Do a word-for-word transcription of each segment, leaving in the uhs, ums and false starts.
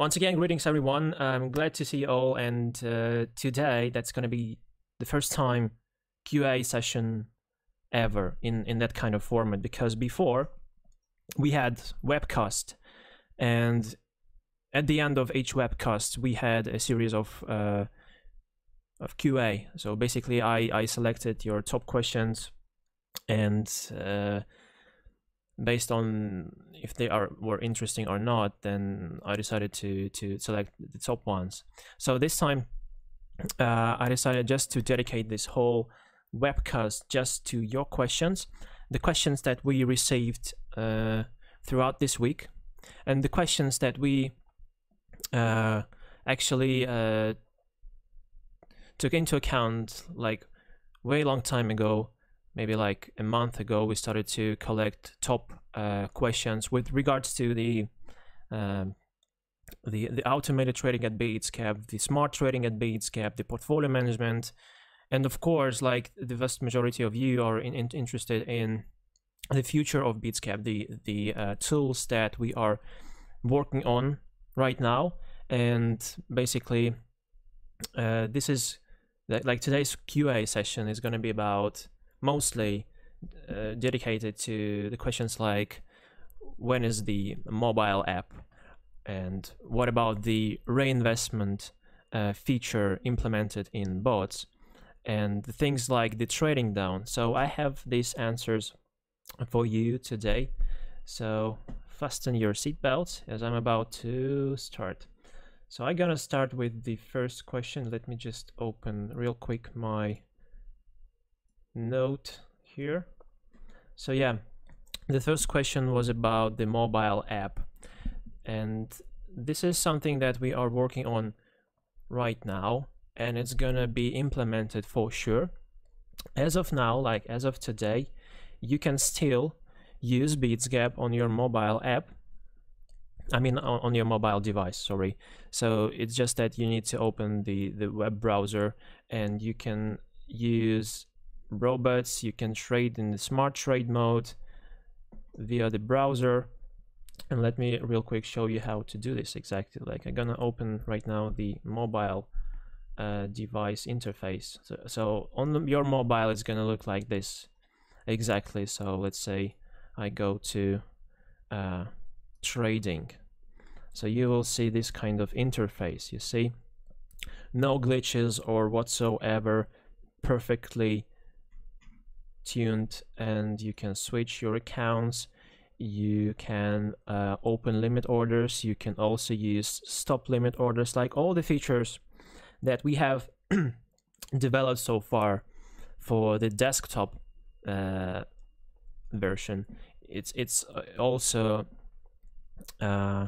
Once again, greetings everyone. I'm glad to see you all, and uh, today that's going to be the first time Q A session ever in, in that kind of format, because before we had webcast, and at the end of each webcast we had a series of uh, of Q A. So basically I, I selected your top questions, and uh, based on if they are were interesting or not, then I decided to to select the top ones. So this time uh, I decided just to dedicate this whole webcast just to your questions, the questions that we received uh, throughout this week, and the questions that we uh, actually uh, took into account like way long time ago. Maybe like a month ago, we started to collect top uh, questions with regards to the, um, the the automated trading at Bitsgap, the smart trading at Bitsgap, the portfolio management, and of course, like the vast majority of you are in, in, interested in the future of Bitsgap, the the uh, tools that we are working on right now, and basically, uh, this is like today's Q A session is going to be about. Mostly uh, dedicated to the questions like, when is the mobile app, and what about the reinvestment uh, feature implemented in bots, and things like the trading down. So I have these answers for you today, so fasten your seatbelts as I'm about to start. So I'm gonna start with the first question. Let me just open real quick my note here. So yeah, the first question was about the mobile app, and this is something that we are working on right now, and it's gonna be implemented for sure. As of now, like as of today, you can still use Bitsgap on your mobile app, I mean on, on your mobile device, sorry. So it's just that you need to open the the web browser, and you can use robots, you can trade in the smart trade mode via the browser. And let me real quick show you how to do this exactly. Like I'm gonna open right now the mobile uh, device interface. So, so on the, your mobile it's gonna look like this exactly. So let's say I go to uh, trading, so you will see this kind of interface. You see no glitches or whatsoever, perfectly tuned, and you can switch your accounts, you can uh, open limit orders, you can also use stop limit orders, like all the features that we have developed so far for the desktop uh, version. It's it's also uh,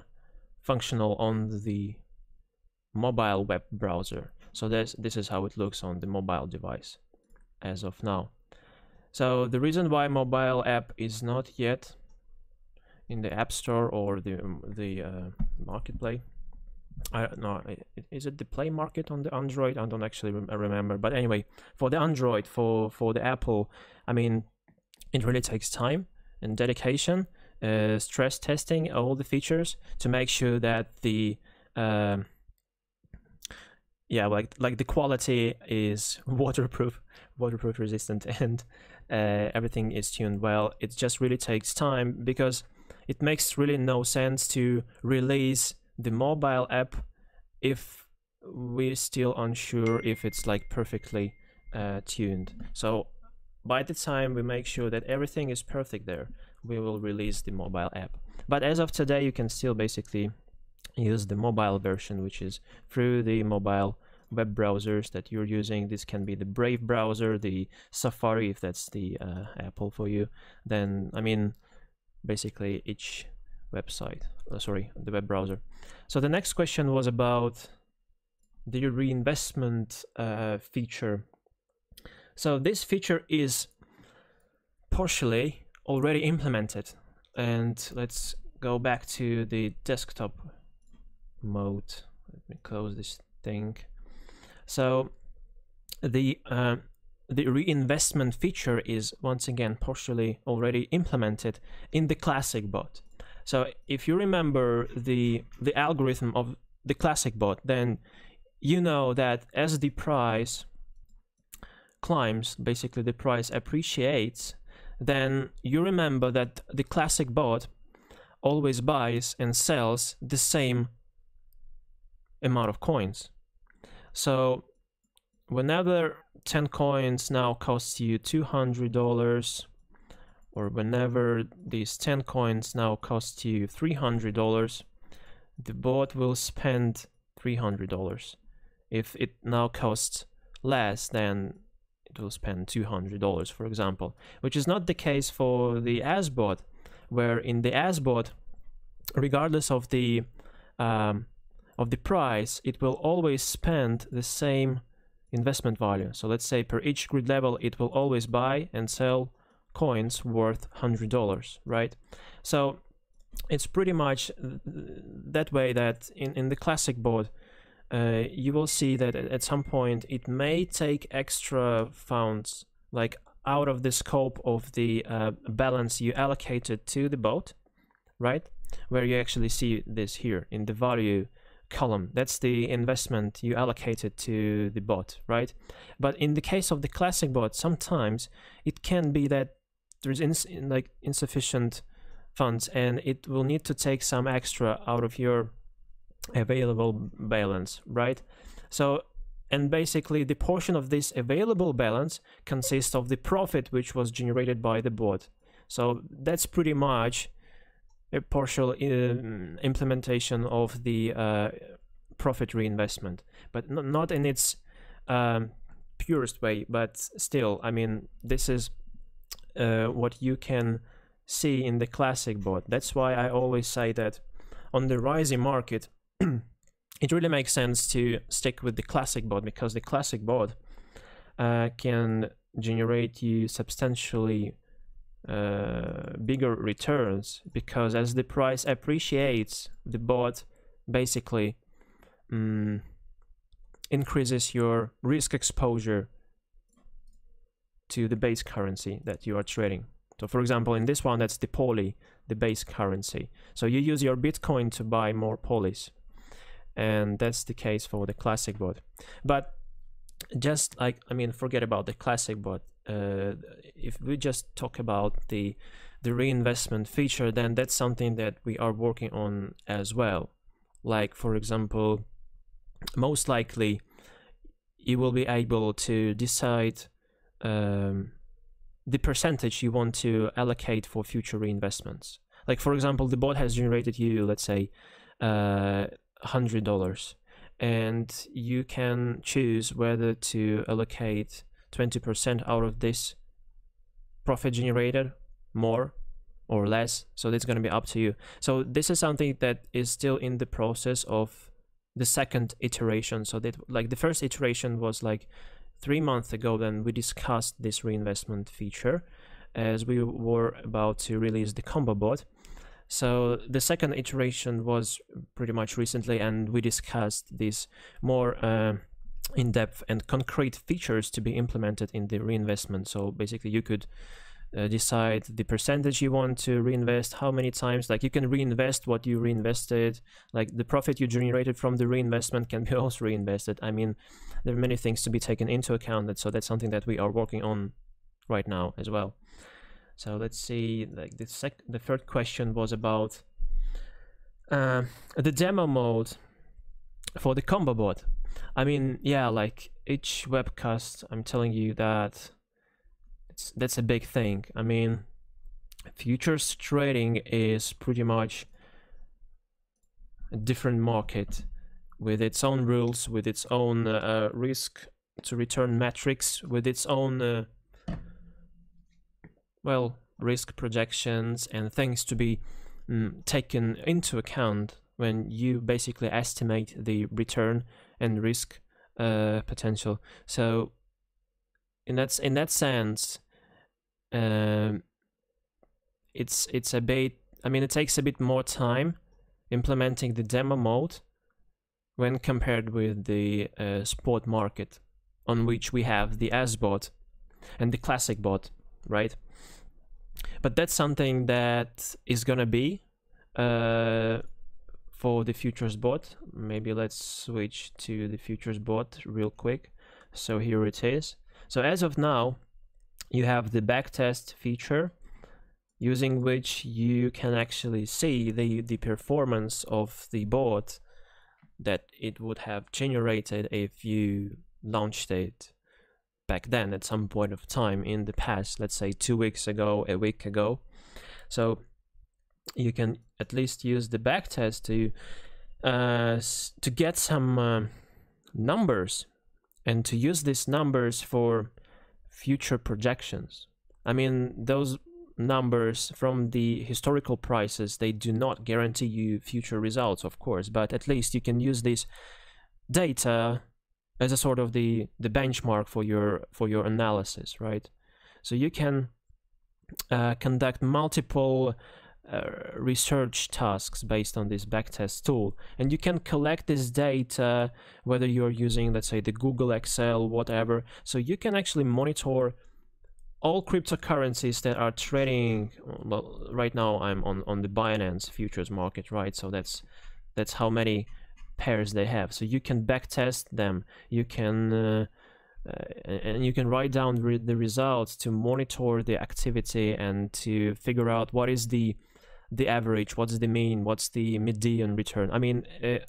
functional on the mobile web browser. So this this is how it looks on the mobile device as of now. So the reason why mobile app is not yet in the App Store or the the uh, Market Play, I don't know, is it the Play Market on the Android? I don't actually rem remember. But anyway, for the Android, for for the Apple, I mean, it really takes time and dedication, uh, stress testing all the features to make sure that the uh, yeah, like like the quality is waterproof, waterproof resistant, and Uh, everything is tuned well. It just really takes time, because it makes really no sense to release the mobile app if we're still unsure if it's like perfectly uh, tuned. So by the time we make sure that everything is perfect there, we will release the mobile app. But as of today, you can still basically use the mobile version, which is through the mobile web browsers that you're using. This can be the Brave browser, the Safari if that's the uh, Apple for you. Then I mean basically each website, oh, sorry, the web browser. So the next question was about the reinvestment uh, feature. So this feature is partially already implemented, and let's go back to the desktop mode. Let me close this thing. So the uh, the reinvestment feature is once again partially already implemented in the ClassicBot. So if you remember the the algorithm of the classic bot, then you know that as the price climbs, basically the price appreciates, then you remember that the classic bot always buys and sells the same amount of coins. So whenever ten coins now costs you two hundred dollars, or whenever these ten coins now cost you three hundred dollars, the bot will spend three hundred dollars. If it now costs less, then it will spend two hundred dollars, for example, which is not the case for the S-Bot, where in the S-Bot, regardless of the um, of the price, it will always spend the same investment value. So let's say per each grid level, it will always buy and sell coins worth one hundred dollars, right? So it's pretty much that way that in, in the classic bot, uh, you will see that at some point it may take extra funds, like out of the scope of the uh, balance you allocated to the bot, right? Where you actually see this here in the value column. That's the investment you allocated to the bot, right? But in the case of the classic bot, sometimes it can be that there's ins like insufficient funds, and it will need to take some extra out of your available balance, right? So, and basically the portion of this available balance consists of the profit which was generated by the bot. So that's pretty much a partial uh, implementation of the uh, profit reinvestment, but not, not in its um, purest way, but still, I mean, this is uh, what you can see in the classic bot. That's why I always say that on the rising market, it really makes sense to stick with the classic bot, because the classic bot uh, can generate you substantially Uh, bigger returns, because as the price appreciates, the bot basically um, increases your risk exposure to the base currency that you are trading. So for example, in this one, that's the poly, the base currency. So you use your Bitcoin to buy more polys, and that's the case for the classic bot. But just like, I mean, forget about the classic bot. Uh, if we just talk about the the reinvestment feature, then that's something that we are working on as well. Like, for example, most likely you will be able to decide um, the percentage you want to allocate for future reinvestments. Like, for example, the bot has generated you, let's say, uh, one hundred dollars, and you can choose whether to allocate twenty percent out of this profit generated, more or less. So that's going to be up to you. So this is something that is still in the process of the second iteration. So that, like, the first iteration was like three months ago, then we discussed this reinvestment feature as we were about to release the ComboBot. So the second iteration was pretty much recently, and we discussed this more uh, in-depth and concrete features to be implemented in the reinvestment. So basically you could uh, decide the percentage you want to reinvest, how many times, like you can reinvest what you reinvested, like the profit you generated from the reinvestment can be also reinvested. I mean, there are many things to be taken into account, that so that's something that we are working on right now as well. So let's see, like the sec the third question was about uh, the demo mode for the ComboBot. I mean, yeah, like each webcast, I'm telling you that it's, that's a big thing. I mean, futures trading is pretty much a different market with its own rules, with its own uh, risk to return metrics, with its own, uh, well, risk projections and things to be mm, taken into account when you basically estimate the return and risk uh, potential. So in that in that sense, um, it's it's a bit. I mean, it takes a bit more time implementing the demo mode when compared with the uh, spot market, on which we have the S-Bot and the classic bot, right? But that's something that is gonna be uh, for the futures bot. Maybe let's switch to the futures bot real quick. So here it is. So as of now, you have the backtest feature, using which you can actually see the, the performance of the bot that it would have generated if you launched it back then at some point of time in the past, let's say two weeks ago, a week ago. So you can at least use the backtest to uh, to get some uh, numbers and to use these numbers for future projections. I mean, those numbers from the historical prices, they do not guarantee you future results, of course, but at least you can use this data as a sort of the the benchmark for your for your analysis, right? So you can uh, conduct multiple uh, research tasks based on this backtest tool, and you can collect this data whether you're using, let's say, the Google Excel, whatever. So you can actually monitor all cryptocurrencies that are trading. Well, right now I'm on on the Binance futures market, right? So that's that's how many pairs they have. So you can backtest them. You can uh, uh, and you can write down re the results to monitor the activity and to figure out what is the the average, what's the mean, what's the median return. I mean, uh,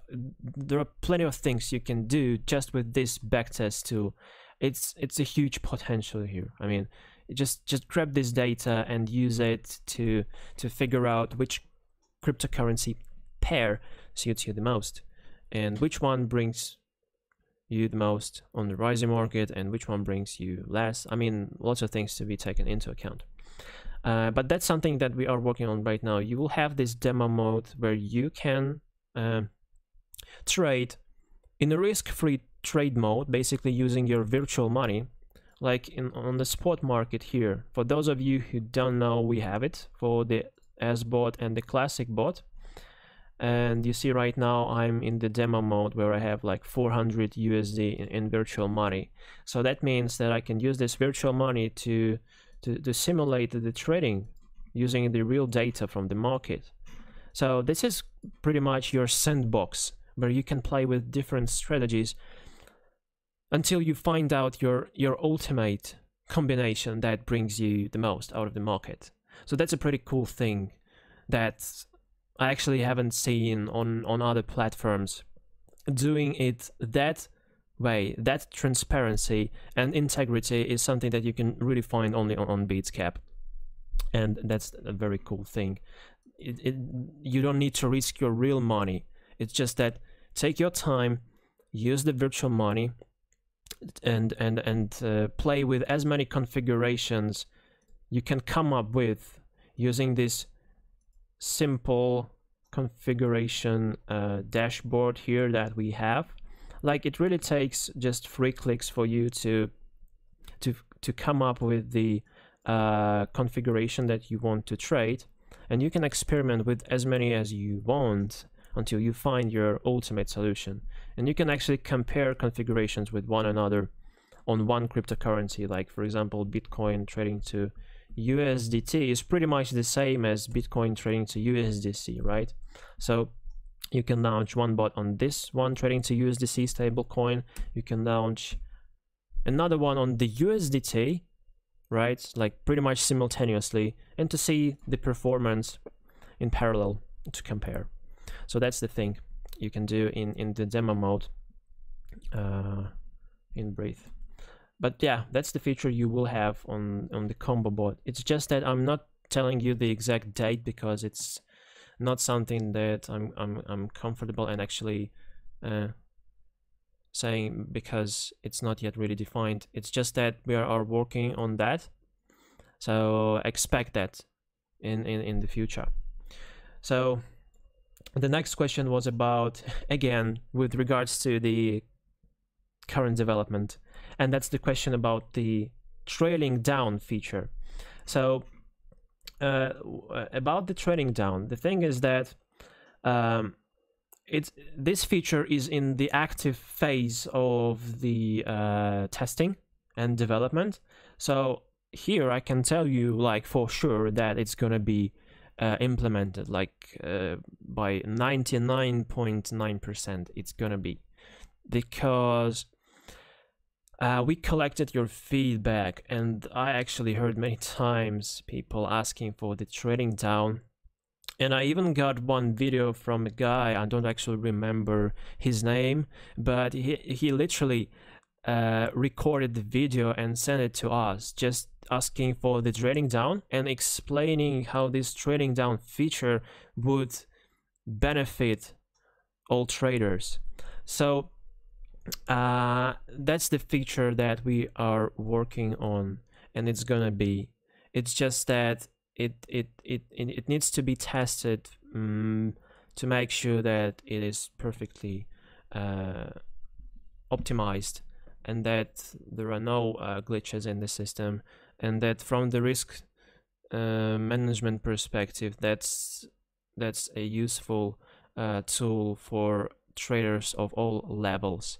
there are plenty of things you can do just with this backtest tool. It's it's a huge potential here. I mean, just just grab this data and use it to to figure out which cryptocurrency pair suits you the most, and which one brings you the most on the rising market, and which one brings you less. I mean, lots of things to be taken into account. Uh, but that's something that we are working on right now. You will have this demo mode where you can uh, trade in a risk-free trade mode, basically using your virtual money, like in, on the spot market here. For those of you who don't know, we have it for the S-Bot and the ClassicBot. And you see right now I'm in the demo mode where I have like four hundred U S D in, in virtual money. So that means that I can use this virtual money to, to, to simulate the trading using the real data from the market. So this is pretty much your sandbox where you can play with different strategies until you find out your, your ultimate combination that brings you the most out of the market. So that's a pretty cool thing that's I actually haven't seen on, on other platforms doing it that way. That transparency and integrity is something that you can really find only on, on Bitsgap, and that's a very cool thing. It, it, you don't need to risk your real money. It's just that take your time, use the virtual money, and and and uh, play with as many configurations you can come up with using this simple configuration uh, dashboard here that we have. Like, it really takes just three clicks for you to to to come up with the uh, configuration that you want to trade, and you can experiment with as many as you want until you find your ultimate solution. And you can actually compare configurations with one another on one cryptocurrency, like for example Bitcoin trading to U S D T is pretty much the same as Bitcoin trading to U S D C, right? So you can launch one bot on this one trading to U S D C stablecoin. You can launch another one on the U S D T, right? Like pretty much simultaneously, and to see the performance in parallel to compare. So that's the thing you can do in, in the demo mode uh, in brief. But yeah, that's the feature you will have on, on the ComboBot. It's just that I'm not telling you the exact date because it's not something that I'm, I'm, I'm comfortable and actually uh, saying, because it's not yet really defined. It's just that we are working on that. So expect that in, in, in the future. So the next question was about, again, with regards to the current development, and that's the question about the trailing down feature. So uh, about the trailing down, the thing is that um, it's this feature is in the active phase of the uh, testing and development. So here I can tell you, like, for sure that it's gonna be uh, implemented, like uh, by ninety-nine point nine percent it's gonna be, because uh, we collected your feedback, and I actually heard many times people asking for the trading down. And I even got one video from a guy, I don't actually remember his name, but he, he literally uh, recorded the video and sent it to us, just asking for the trading down and explaining how this trading down feature would benefit all traders. So uh, that's the feature that we are working on, and it's gonna be, it's just that It, it it it needs to be tested um, to make sure that it is perfectly uh, optimized, and that there are no uh, glitches in the system, and that from the risk uh, management perspective, that's that's a useful uh, tool for traders of all levels.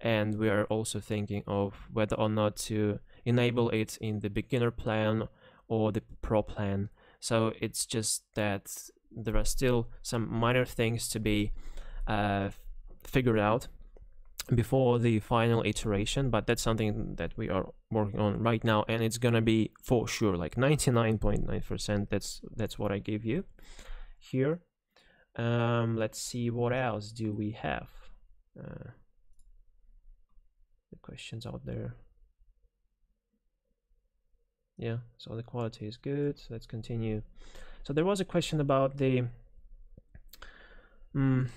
And we are also thinking of whether or not to enable it in the beginner plan or the pro plan. So it's just that there are still some minor things to be uh, figured out before the final iteration, but that's something that we are working on right now, and it's gonna be for sure like ninety-nine point nine percent. That's that's what I gave you here. Um, let's see, what else do we have? Uh, the questions out there. Yeah, so the quality is good. So let's continue. So there was a question about the um,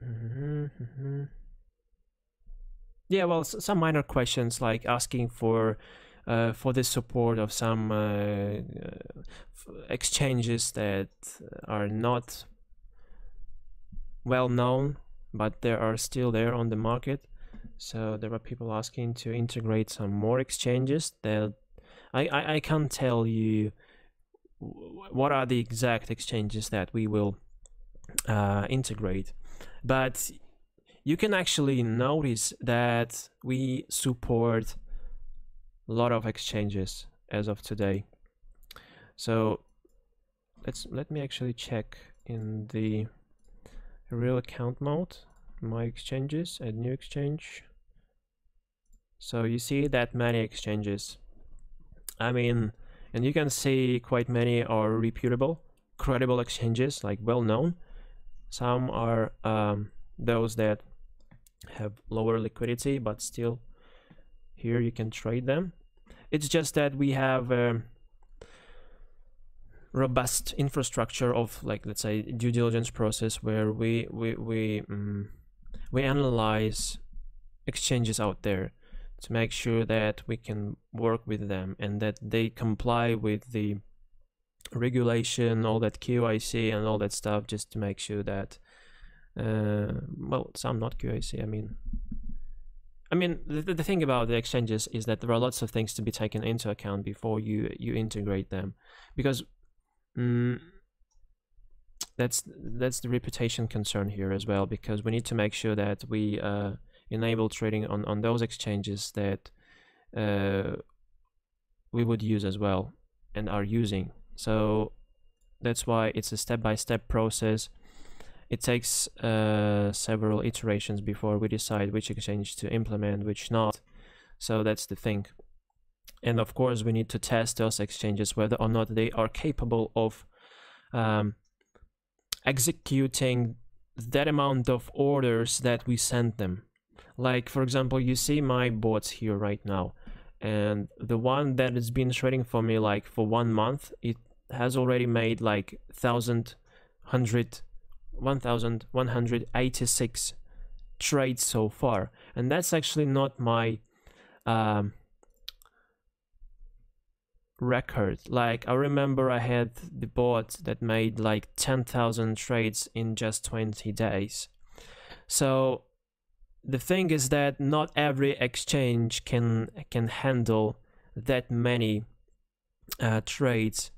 mm-hmm, mm-hmm. yeah, well, some minor questions like asking for uh, for the support of some uh, exchanges that are not well known, but they are still there on the market. So there are people asking to integrate some more exchanges that I, I, I can't tell you what are the exact exchanges that we will uh, integrate. But you can actually notice that we support a lot of exchanges as of today. So let's let me actually check in the real account mode, my exchanges, add new exchange. So you see that many exchanges, I mean, and you can see quite many are reputable, credible exchanges, like well-known. Some are um, those that have lower liquidity, but still here you can trade them. It's just that we have a robust infrastructure of, like, let's say, due diligence process, where we we, we um, we analyze exchanges out there to make sure that we can work with them and that they comply with the regulation, all that Q I C and all that stuff, just to make sure that uh, well, some not Q I C. I mean, I mean the, the thing about the exchanges is that there are lots of things to be taken into account before you you integrate them, because um, That's that's the reputation concern here as well, because we need to make sure that we uh, enable trading on, on those exchanges that uh, we would use as well and are using. So that's why it's a step-by-step process. It takes uh, several iterations before we decide which exchange to implement, which not. So that's the thing. And of course, we need to test those exchanges whether or not they are capable of um, executing that amount of orders that we sent them. Like, for example, you see my bots here right now, and the one that has been trading for me like for one month, it has already made like one thousand one hundred eighty-six trades so far, and that's actually not my um record. Like, I remember I had the bot that made like ten thousand trades in just twenty days. So the thing is that not every exchange can can handle that many uh, trades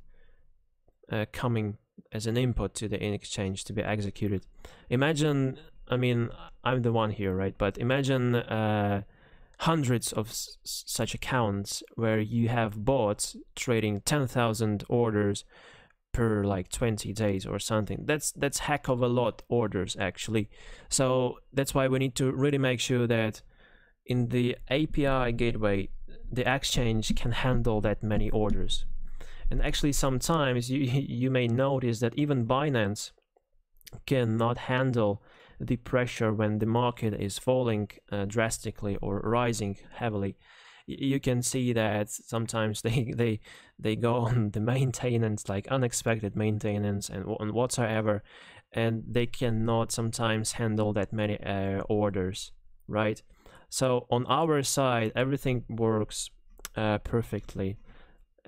uh, coming as an input to the exchange to be executed. Imagine, I mean, I'm the one here, right? But imagine uh, hundreds of s such accounts where you have bots trading ten thousand orders per like twenty days or something. That's that's heck of a lot orders actually. So that's why we need to really make sure that in the A P I gateway, the exchange can handle that many orders. And actually sometimes you, you may notice that even Binance cannot handle the pressure when the market is falling uh, drastically or rising heavily. You can see that sometimes they they they go on the maintenance, like unexpected maintenance and on whatsoever, and they cannot sometimes handle that many uh, orders, right? So on our side everything works uh, perfectly.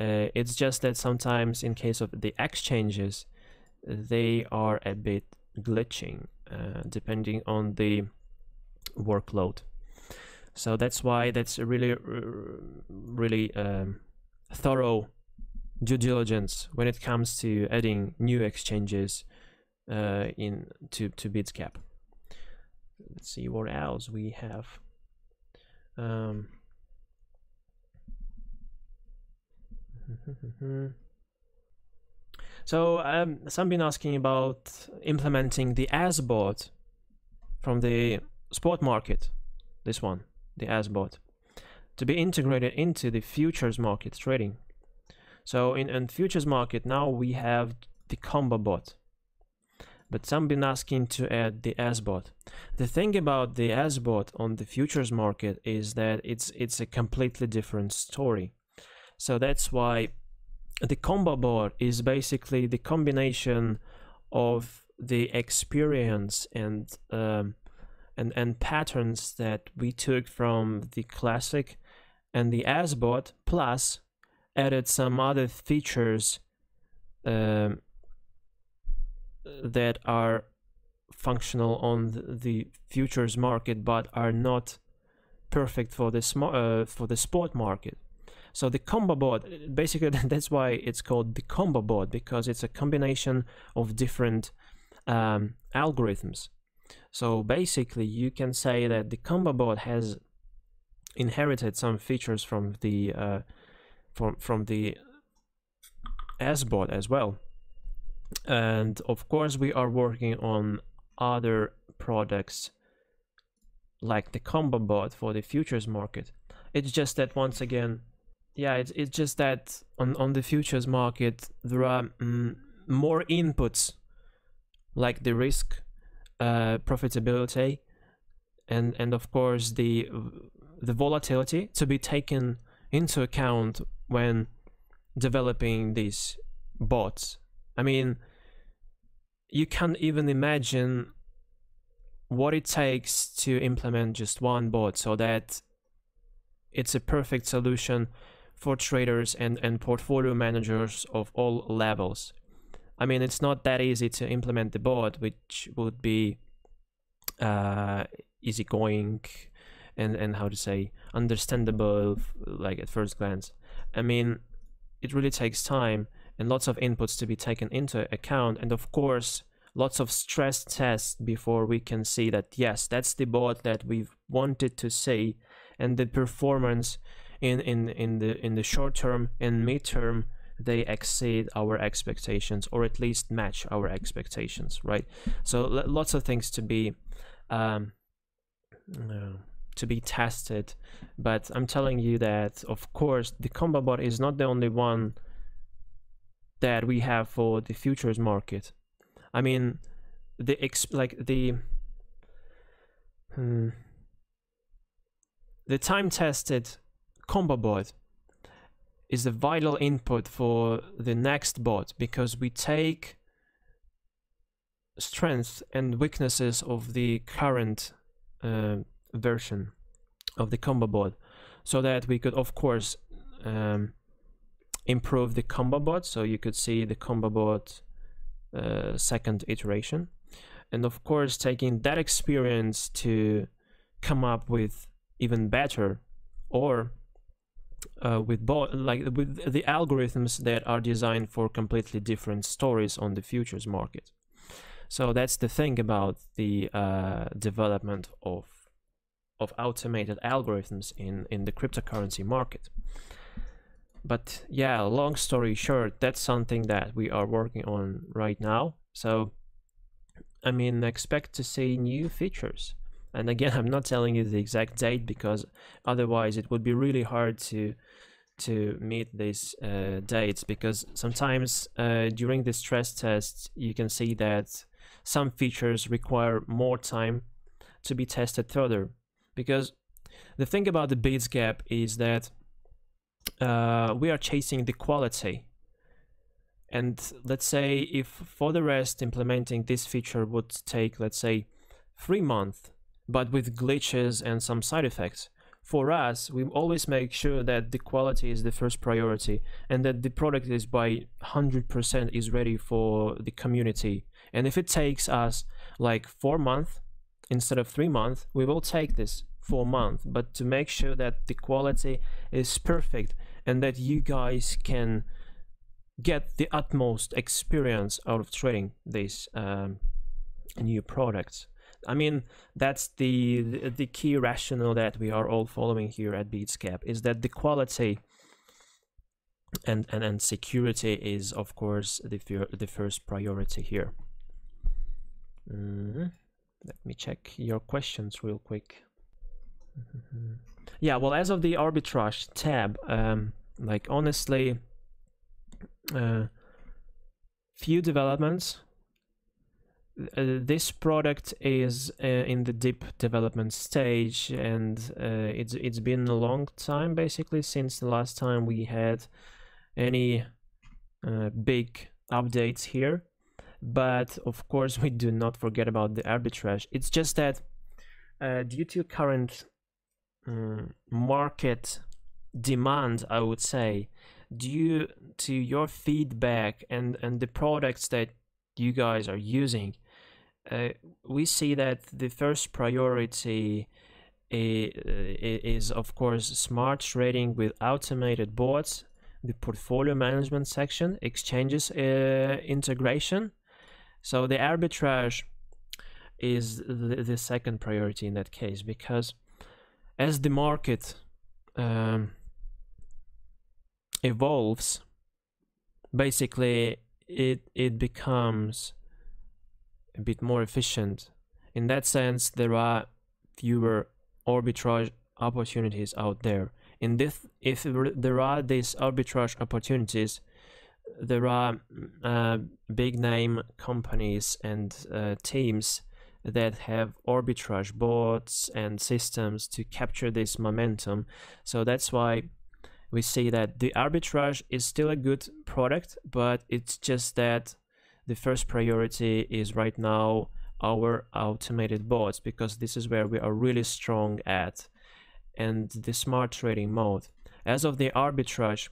Uh, it's just that sometimes in case of the exchanges they are a bit glitching uh, depending on the workload. So that's why that's a really, really um, thorough due diligence when it comes to adding new exchanges uh, in to, to Bitsgap. Let's see what else we have. Um, so um, some been asking about implementing the S-Bot from the spot market, this one. The S-Bot to be integrated into the futures market trading. So in, in futures market now we have the ComboBot, but some been asking to add the S-Bot. The thing about the S-Bot on the futures market is that it's it's a completely different story. So that's why the ComboBot is basically the combination of the experience and um, And, and patterns that we took from the classic and the S-Bot, plus added some other features um, that are functional on the futures market but are not perfect for the smart uh, for the spot market. So the ComboBot, basically that's why it's called the ComboBot, because it's a combination of different um, algorithms. So basically you can say that the ComboBot has inherited some features from the uh, from, from the S-Bot as well. And of course we are working on other products like the ComboBot for the futures market. It's just that once again, yeah, it's, it's just that on, on the futures market there are mm, more inputs like the risk, Uh, profitability, and and of course the the volatility to be taken into account when developing these bots. I mean, you can't even imagine what it takes to implement just one bot so that it's a perfect solution for traders and and portfolio managers of all levels. I mean, it's not that easy to implement the bot, which would be uh, easygoing and, and how to say, understandable, like at first glance. I mean, it really takes time and lots of inputs to be taken into account. And of course, lots of stress tests before we can see that, yes, that's the bot that we've wanted to see. And the performance in, in, in, the, in the short term and mid-term, they exceed our expectations, or at least match our expectations, right? So lots of things to be um, uh, to be tested, but I'm telling you that of course the ComboBot is not the only one that we have for the futures market. I mean, the ex like the hmm, the time-tested ComboBot is a vital input for the next bot, because we take strengths and weaknesses of the current uh, version of the ComboBot, so that we could of course um, improve the ComboBot. So you could see the ComboBot uh, second iteration, and of course taking that experience to come up with even better, or Uh, with bot like with the algorithms that are designed for completely different stories on the futures market. So that's the thing about the uh, development of of automated algorithms in in the cryptocurrency market. But yeah, long story short, that's something that we are working on right now. So I mean, expect to see new features. And again, I'm not telling you the exact date because otherwise it would be really hard to to meet these uh, dates, because sometimes uh, during the stress test you can see that some features require more time to be tested further. Because the thing about the Bitsgap is that uh, we are chasing the quality. And let's say if for the rest implementing this feature would take, let's say, three months, but with glitches and some side effects, for us, we always make sure that the quality is the first priority and that the product is by one hundred percent is ready for the community. And if it takes us like four months instead of three months, we will take this four months, but to make sure that the quality is perfect and that you guys can get the utmost experience out of trading these um, new products. I mean, that's the, the the key rationale that we are all following here at Bitsgap, is that the quality and and, and security is of course the the first priority here. Mm-hmm. Let me check your questions real quick. Mm-hmm. Yeah, well, as of the arbitrage tab, um, like honestly, uh, few developments. Uh, this product is uh, in the deep development stage, and uh, it's it's been a long time basically since the last time we had any uh, big updates here. But of course we do not forget about the arbitrage. It's just that uh, due to current um, market demand, I would say, due to your feedback and and the products that you guys are using, Uh, we see that the first priority is, is of course smart trading with automated bots, the portfolio management section, exchanges uh, integration. So the arbitrage is the, the second priority in that case, because as the market um, evolves, basically it it becomes a bit more efficient. In that sense, there are fewer arbitrage opportunities out there. In this, if there are these arbitrage opportunities, there are uh, big name companies and uh, teams that have arbitrage bots and systems to capture this momentum. So that's why we see that the arbitrage is still a good product, but it's just that the first priority is right now our automated bots, because this is where we are really strong at, and the smart trading mode. As of the arbitrage,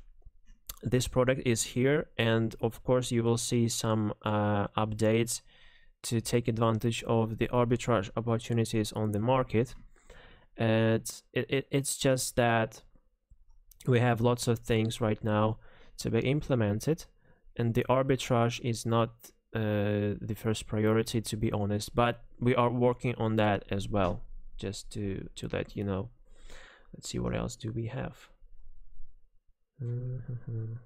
this product is here, and of course you will see some uh, updates to take advantage of the arbitrage opportunities on the market. And it's, it, it's just that we have lots of things right now to be implemented, and the arbitrage is not uh, the first priority, to be honest, but we are working on that as well, just to to let you know. Let's see, what else do we have? Mm-hmm.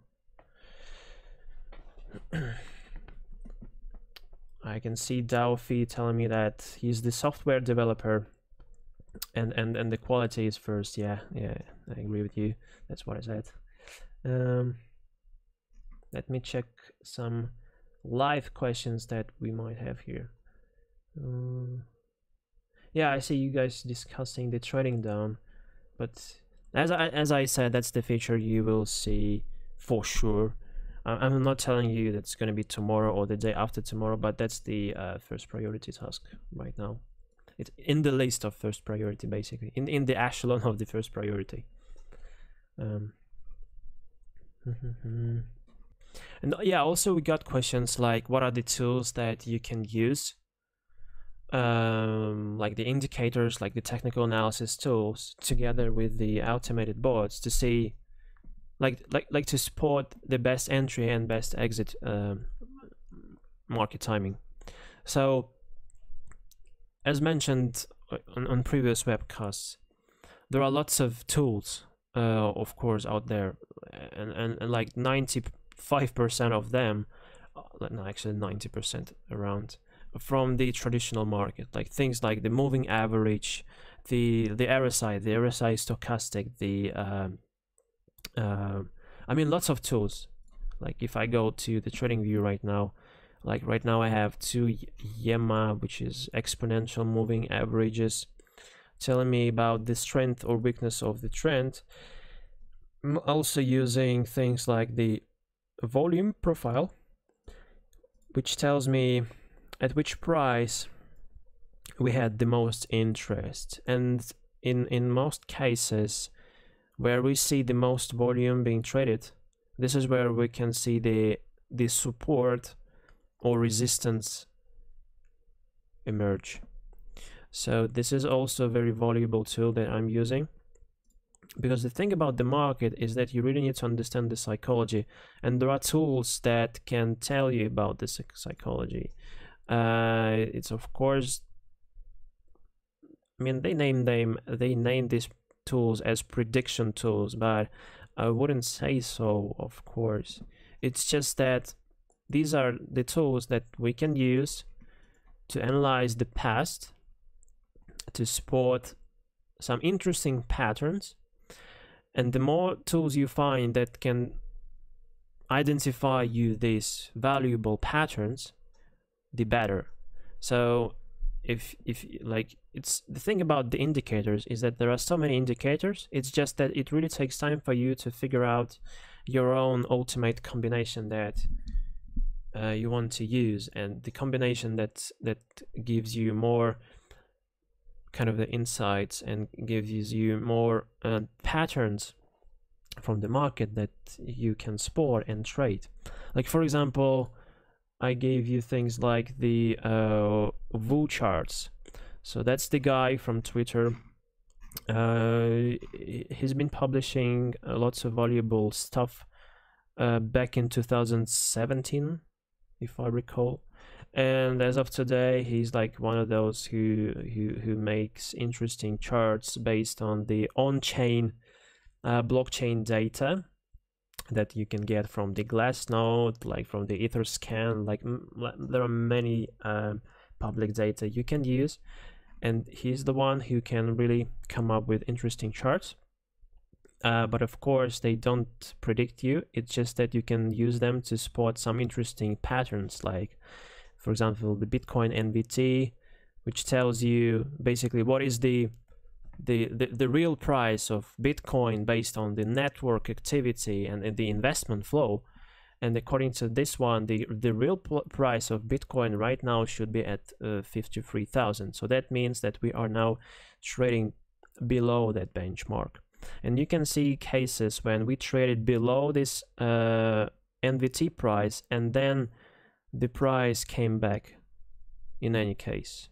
I can see Daofi telling me that he's the software developer and and and the quality is first. Yeah, yeah, I agree with you. That's what I said. um Let me check some live questions that we might have here. Um, yeah, I see you guys discussing the trading down, but as I, as I said, that's the feature you will see for sure. I'm not telling you that's going to be tomorrow or the day after tomorrow, but that's the uh, first priority task right now. It's in the list of first priority, basically, in, in the echelon of the first priority. Um, And yeah, also we got questions like, what are the tools that you can use, um, like the indicators, like the technical analysis tools, together with the automated bots to see, like like like to support the best entry and best exit um, market timing. So, as mentioned, on, on previous webcasts, there are lots of tools, uh, of course, out there, and, and, and like ninety-five percent of them, no, actually ninety percent around, from the traditional market, like things like the moving average, the the R S I, the R S I stochastic, the uh, uh, I mean, lots of tools. Like if I go to the TradingView right now, like right now I have two Y E M A, which is exponential moving averages, telling me about the strength or weakness of the trend. I'm also using things like the volume profile, which tells me at which price we had the most interest, and in in most cases where we see the most volume being traded, this is where we can see the the support or resistance emerge. So this is also a very valuable tool that I'm using, because the thing about the market is that you really need to understand the psychology, and there are tools that can tell you about this psychology. Uh, it's of course, I mean, they name them, they name these tools as prediction tools, but I wouldn't say so, of course. It's just that these are the tools that we can use to analyze the past, to spot some interesting patterns, and the more tools you find that can identify you these valuable patterns, the better. So if if like it's the thing about the indicators is that there are so many indicators, it's just that it really takes time for you to figure out your own ultimate combination that uh, you want to use, and the combination that that gives you more kind of the insights and gives you more uh, patterns from the market that you can spot and trade. Like for example, I gave you things like the uh, Voo charts. So that's the guy from Twitter. Uh, he's been publishing lots of valuable stuff uh, back in two thousand seventeen, if I recall. And as of today, he's like one of those who who, who makes interesting charts based on the on-chain uh, blockchain data that you can get from the GlassNode, like from the EtherScan. Like there are many um, public data you can use, and he's the one who can really come up with interesting charts. Uh, but of course, they don't predict you. It's just that you can use them to spot some interesting patterns, like for example the Bitcoin N V T, which tells you basically what is the The, the the real price of Bitcoin based on the network activity and, and the investment flow. And according to this one, the the real price of Bitcoin right now should be at uh, fifty-three thousand. So that means that we are now trading below that benchmark, and you can see cases when we traded below this uh, N V T price, and then the price came back in any case.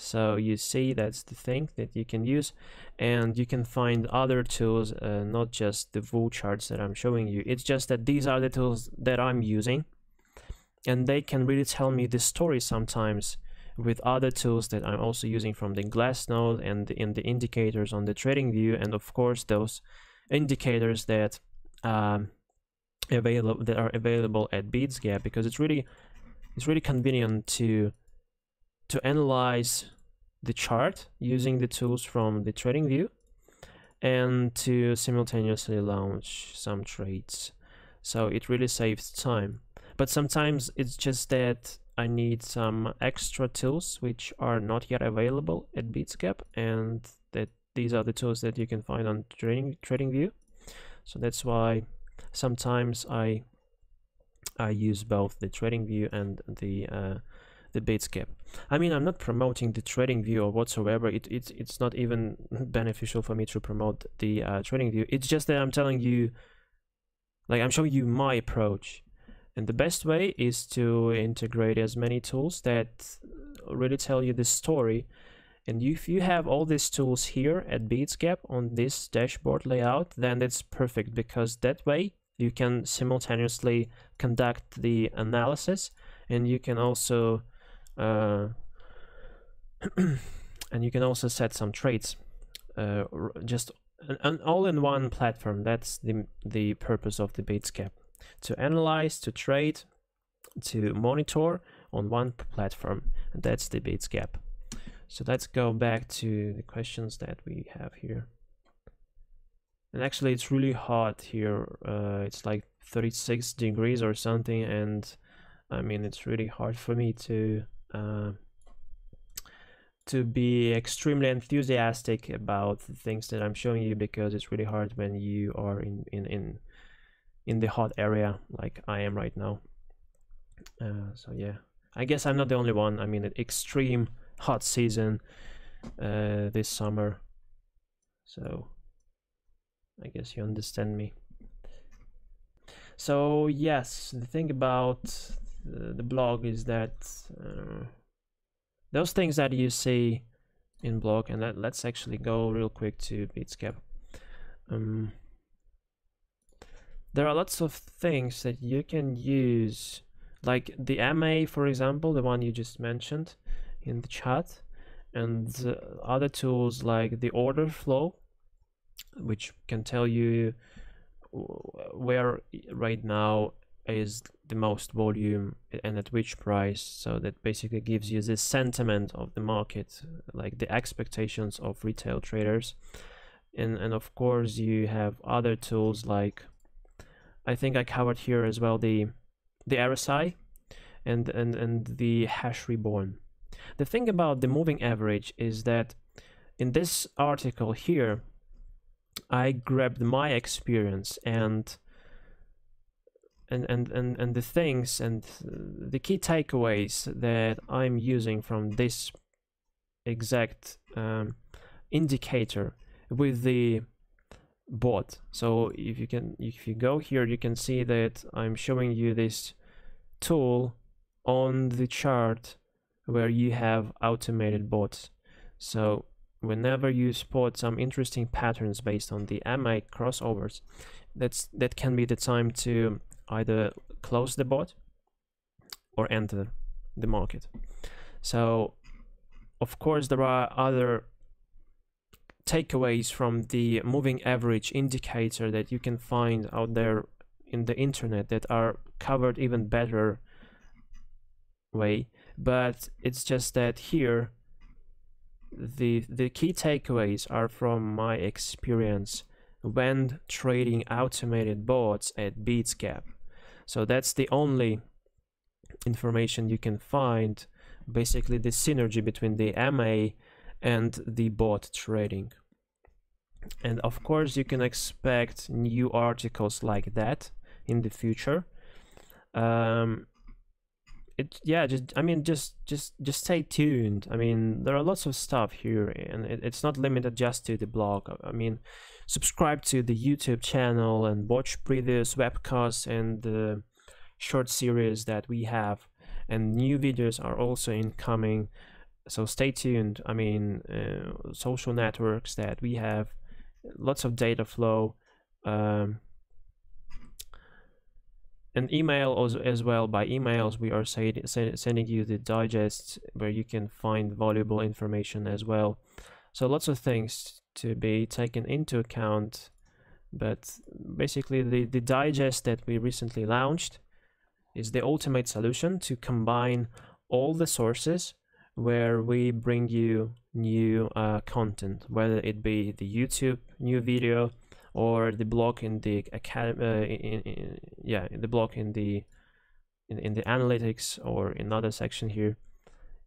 So you see, that's the thing that you can use, and you can find other tools, uh, not just the Voo charts that I'm showing you. It's just that these are the tools that I'm using, and they can really tell me the story sometimes with other tools that I'm also using from the GlassNode and in the indicators on the TradingView, and of course those indicators that um, available that are available at Bitsgap, because it's really it's really convenient to. to analyze the chart using the tools from the TradingView, and to simultaneously launch some trades. So it really saves time. But sometimes it's just that I need some extra tools which are not yet available at Bitsgap, and that these are the tools that you can find on trading TradingView. So that's why sometimes I I use both the TradingView and the uh, the Bitsgap. I mean, I'm not promoting the TradingView or whatsoever. It, it, it's not even beneficial for me to promote the uh, TradingView. It's just that I'm telling you, like I'm showing you my approach. And the best way is to integrate as many tools that really tell you the story. And if you have all these tools here at Bitsgap on this dashboard layout, then it's perfect, because that way you can simultaneously conduct the analysis, and you can also Uh, and you can also set some trades uh, just an, an all-in-one platform. That's the, the purpose of the Bitsgap, to analyze, to trade, to monitor on one platform. And that's the Bitsgap. So let's go back to the questions that we have here. And actually it's really hot here, uh, it's like thirty-six degrees or something, and I mean it's really hard for me to uh, to be extremely enthusiastic about the things that I'm showing you, because it's really hard when you are in in, in, in the hot area like I am right now. Uh, so yeah, I guess I'm not the only one. I mean, an extreme hot season uh, this summer, so I guess you understand me. So yes, the thing about the, the blog is that uh, those things that you see in blog, and let, let's actually go real quick to Bitsgap. Um, there are lots of things that you can use, like the M A, for example, the one you just mentioned in the chat, and uh, other tools like the order flow, which can tell you where right now is the most volume and at which price. So that basically gives you the sentiment of the market, like the expectations of retail traders. And and of course you have other tools like, I think I covered here as well, the the R S I and and and the hash reborn. The thing about the moving average is that in this article here, I grabbed my experience and and and and and the things and the key takeaways that I'm using from this exact um, indicator with the bot. So if you can, if you go here, you can see that I'm showing you this tool on the chart where you have automated bots. So whenever you spot some interesting patterns based on the M A crossovers, that's that can be the time to either close the bot or enter the market. So of course there are other takeaways from the moving average indicator that you can find out there in the internet that are covered even better way, but it's just that here the the key takeaways are from my experience when trading automated bots at Bitsgap. So that's the only information you can find, basically the synergy between the M A and the bot trading. And of course you can expect new articles like that in the future. um It, yeah, just I mean, just just just stay tuned. I mean, there are lots of stuff here, and it, it's not limited just to the blog. I mean, subscribe to the YouTube channel and watch previous webcasts and the short series that we have, and new videos are also incoming. So stay tuned. I mean, uh, social networks that we have, lots of data flow. Um, And email as well. By emails we are sending you the digests where you can find valuable information as well. So lots of things to be taken into account, but basically the, the digest that we recently launched is the ultimate solution to combine all the sources where we bring you new uh, content, whether it be the YouTube new video or the blog in the academy, uh, in, in, yeah, in the blog in the in, in the analytics or in another section here,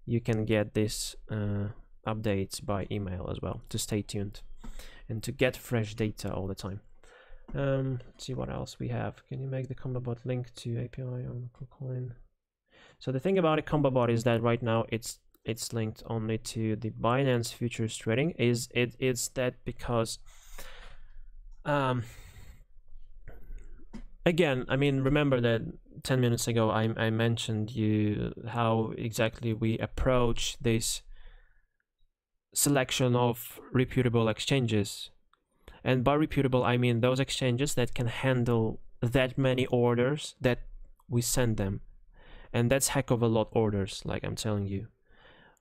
you can get this uh, updates by email as well. To stay tuned and to get fresh data all the time. Um, let's see what else we have. Can you make the ComboBot link to A P I on KuCoin? So the thing about a ComboBot is that right now it's it's linked only to the Binance futures trading. Is it? It's that because. Um, again, I mean, remember that ten minutes ago I, I mentioned you how exactly we approach this selection of reputable exchanges. And by reputable, I mean those exchanges that can handle that many orders that we send them. And that's heck of a lot orders, like I'm telling you.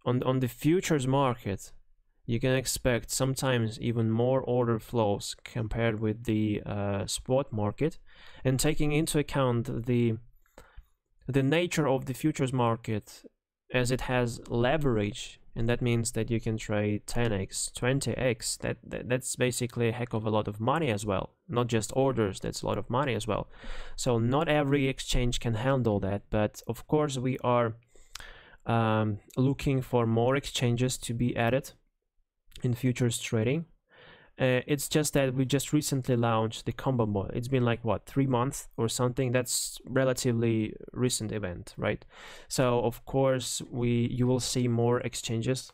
On, on the futures market, you can expect sometimes even more order flows compared with the uh, spot market. And taking into account the the nature of the futures market, as it has leverage, and that means that you can trade ten X, twenty X, that, that that's basically a heck of a lot of money as well, not just orders, that's a lot of money as well. So not every exchange can handle that, but of course we are um, looking for more exchanges to be added in futures trading. Uh, it's just that we just recently launched the ComboBot. It's been like what, three months or something. That's relatively recent event, right? So of course we you will see more exchanges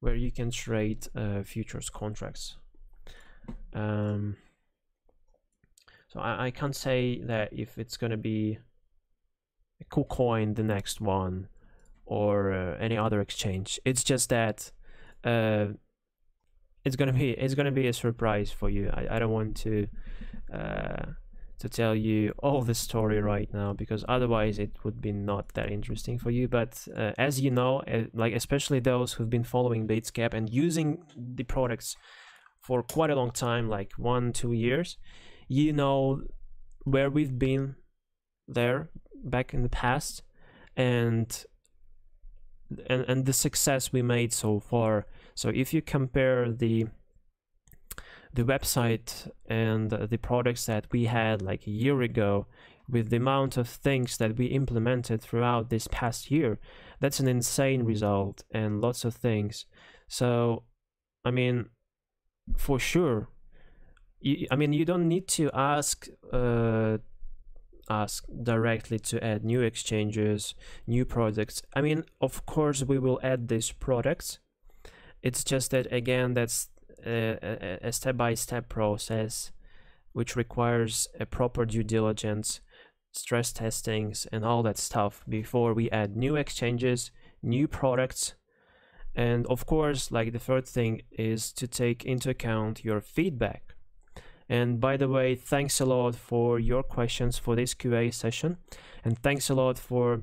where you can trade uh, futures contracts. Um, so I, I can't say that if it's gonna be a KuCoin, the next one, or uh, any other exchange. It's just that. Uh, It's gonna be it's gonna be a surprise for you. I, I don't want to uh, to tell you all the story right now, because otherwise it would be not that interesting for you. But uh, as you know, uh, like especially those who've been following Bitsgap and using the products for quite a long time, like one two years, you know where we've been there back in the past, and and and the success we made so far. So if you compare the the website and the products that we had like a year ago with the amount of things that we implemented throughout this past year, that's an insane result and lots of things. So I mean, for sure, you, I mean you don't need to ask uh, ask directly to add new exchanges, new products. I mean, of course we will add these products. It's just that again, that's a, a step-by-step process which requires a proper due diligence, stress testings and all that stuff before we add new exchanges, new products. And of course, like the third thing is to take into account your feedback. And by the way, thanks a lot for your questions for this Q and A session, and thanks a lot for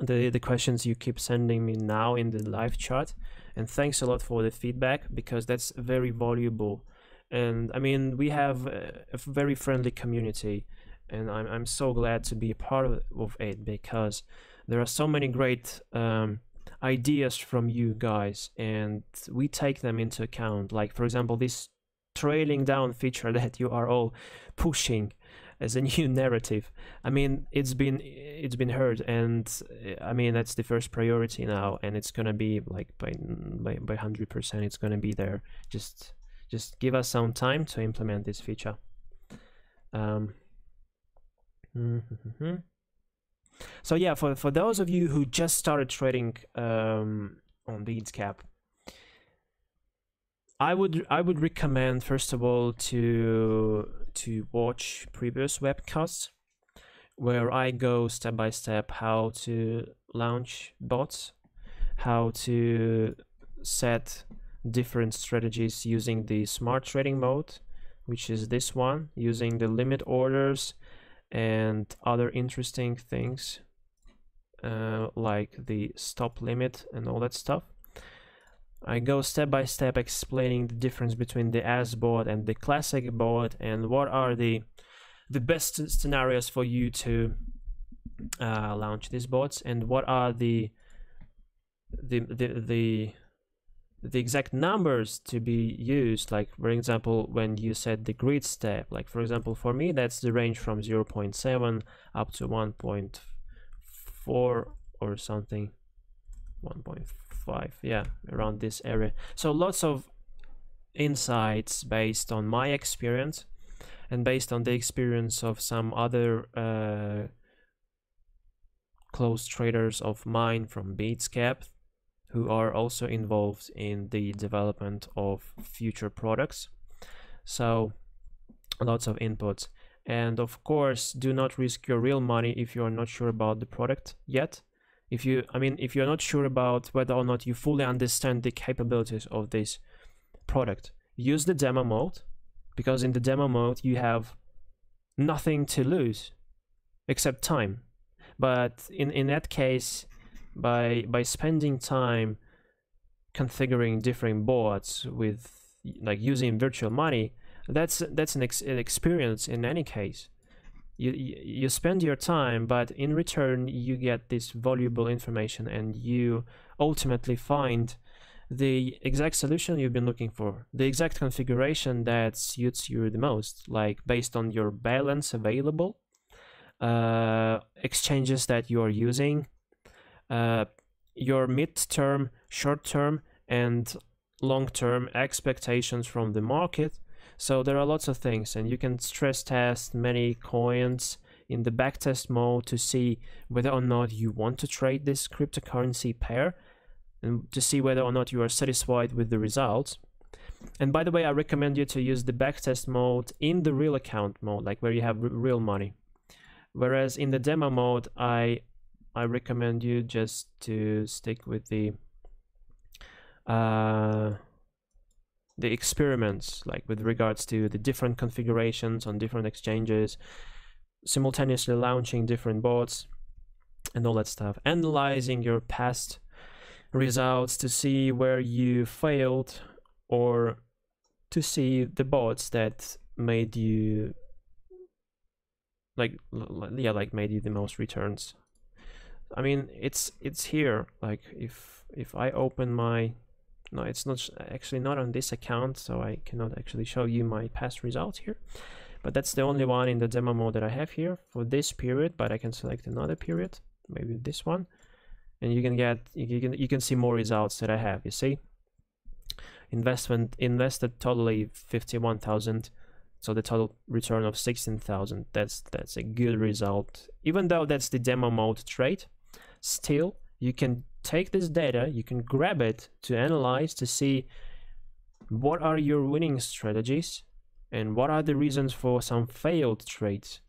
the the questions you keep sending me now in the live chat, and thanks a lot for the feedback, because that's very valuable. And I mean, we have a, a very friendly community, and I'm, I'm so glad to be a part of, of it, because there are so many great um, ideas from you guys, and we take them into account, like for example this trailing down feature that you are all pushing as a new narrative. I mean, it's been it's been heard, and I mean that's the first priority now, and it's gonna be like by by by one hundred percent it's gonna be there. Just just give us some time to implement this feature. Um, mm-hmm. So yeah, for for those of you who just started trading um, on Bitsgap, I would I would recommend first of all to to watch previous webcasts where I go step by step how to launch bots, how to set different strategies using the smart trading mode, which is this one, using the limit orders and other interesting things uh, like the stop limit and all that stuff. I go step by step explaining the difference between the S-Bot and the ClassicBot, and what are the the best scenarios for you to uh, launch these bots, and what are the the, the the the exact numbers to be used. Like for example, when you set the grid step, like for example for me that's the range from zero point seven up to one point four or something, one point four five, yeah, around this area. So lots of insights based on my experience and based on the experience of some other uh, close traders of mine from Bitsgap, who are also involved in the development of future products. So lots of inputs, and of course do not risk your real money if you are not sure about the product yet. If you, I mean, if you're not sure about whether or not you fully understand the capabilities of this product, use the demo mode, because in the demo mode you have nothing to lose except time. But in in that case, by by spending time configuring different boards with like using virtual money, that's that's an, ex an experience in any case. You, you spend your time, but in return you get this valuable information, and you ultimately find the exact solution you've been looking for, the exact configuration that suits you the most, like based on your balance available, uh, exchanges that you are using, uh, your mid-term, short-term and long-term expectations from the market. So there are lots of things, and you can stress test many coins in the backtest mode to see whether or not you want to trade this cryptocurrency pair, and to see whether or not you are satisfied with the results. And by the way, I recommend you to use the backtest mode in the real account mode, like where you have real money. Whereas in the demo mode, I I recommend you just to stick with the uh, the experiments, like with regards to the different configurations on different exchanges, simultaneously launching different bots and all that stuff, analyzing your past results to see where you failed, or to see the bots that made you like yeah like made you the most returns. I mean, it's it's here, like if if I open my, no, it's not actually not on this account, so I cannot actually show you my past results here, but that's the only one in the demo mode that I have here for this period. But I can select another period, maybe this one, and you can get you can you can see more results that I have. You see, investment invested totally fifty-one thousand, so the total return of sixteen thousand. That's that's a good result, even though that's the demo mode trade. Still, you can take this data, you can grab it to analyze to see what are your winning strategies and what are the reasons for some failed trades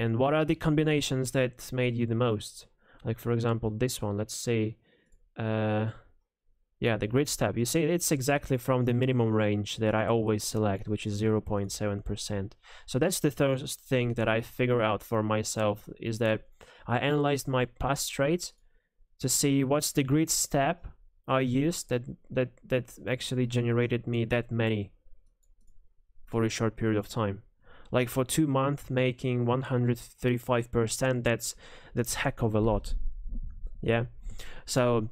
and what are the combinations that made you the most. Like for example this one, let's say uh, yeah, the grid step, you see it's exactly from the minimum range that I always select, which is zero point seven percent. So that's the third thing that I figure out for myself, is that I analyzed my past trades to see what's the grid step I used that that that actually generated me that many for a short period of time. Like for two months making one hundred thirty-five percent, that's that's heck of a lot. Yeah, so